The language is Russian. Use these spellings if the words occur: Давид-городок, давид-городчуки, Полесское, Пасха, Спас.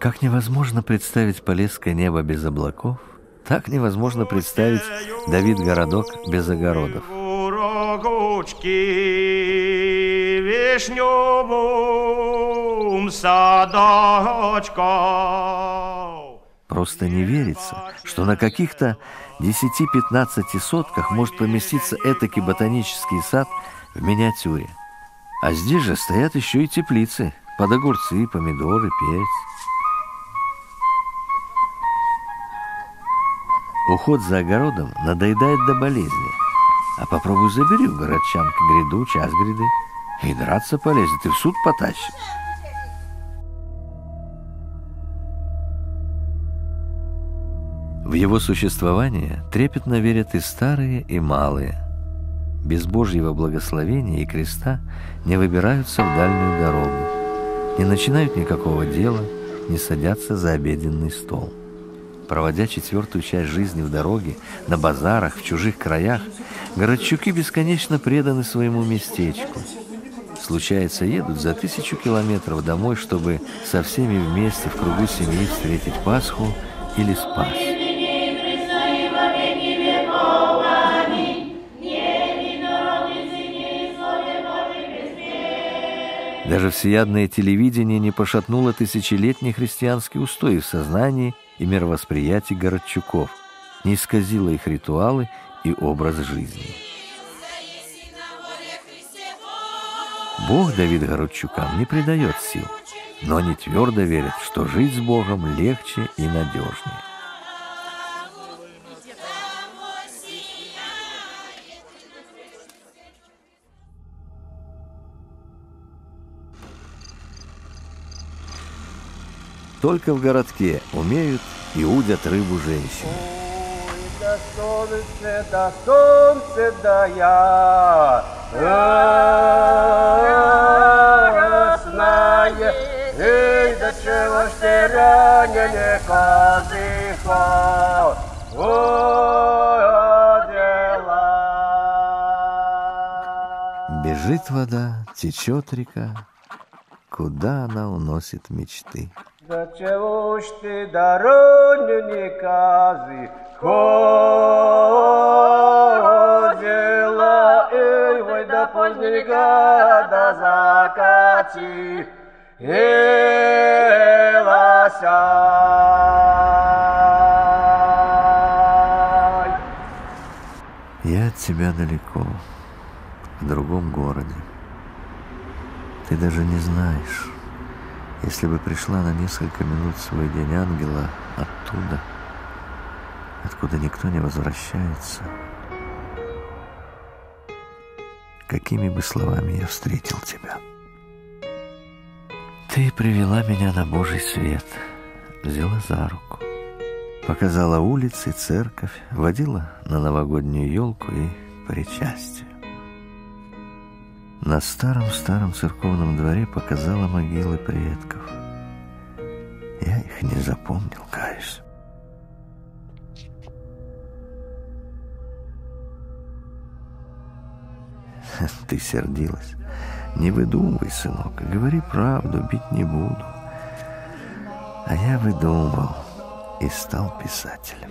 Как невозможно представить Полесское небо без облаков, так невозможно представить Давид-городок без огородов. Просто не верится, что на каких-то 10-15 сотках может поместиться этакий ботанический сад в миниатюре. А здесь же стоят еще и теплицы под огурцы, помидоры, перец. Уход за огородом надоедает до болезни. А попробуй забери у городчанки гряду, часть гряды, и драться полезет, и в суд потащит. В его существование трепетно верят и старые, и малые. Без Божьего благословения и креста не выбираются в дальнюю дорогу, не начинают никакого дела, не садятся за обеденный стол. Проводя четвертую часть жизни в дороге, на базарах, в чужих краях, городчуки бесконечно преданы своему местечку. Случается, едут за 1000 километров домой, чтобы со всеми вместе в кругу семьи встретить Пасху или Спас. Даже всеядное телевидение не пошатнуло тысячелетний христианский устой в сознании и мировосприятие городчуков, не исказило их ритуалы и образ жизни. Бог Давид-городчукам не придает сил, но они твердо верят, что жить с Богом легче и надежнее. Только в городке умеют и удят рыбу женщины. Да солнце, да я, красная, и до чего ж ты раненый козыха, удела. Бежит вода, течет река, куда она уносит мечты. Да чего ж ты дороги не казы, ходила, и вой до поздненька до закати елася. Я от тебя далеко, в другом городе. Ты даже не знаешь. Если бы пришла на несколько минут свой день ангела оттуда, откуда никто не возвращается, какими бы словами я встретил тебя? Ты привела меня на Божий свет, взяла за руку, показала улицы, церковь, водила на новогоднюю елку и причастие. На старом-старом церковном дворе показала могилы предков. Я их не запомнил, каюсь. Ты сердилась. Не выдумывай, сынок, говори правду, бить не буду. А я выдумывал и стал писателем.